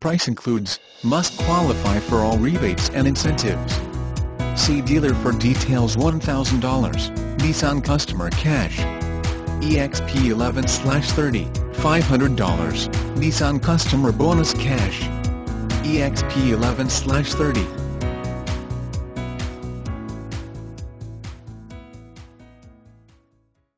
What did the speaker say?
Price includes, must qualify for all rebates and incentives. See dealer for details. $1,000, Nissan customer cash. EXP 11/30, $500, Nissan customer bonus cash. EXP 11/30.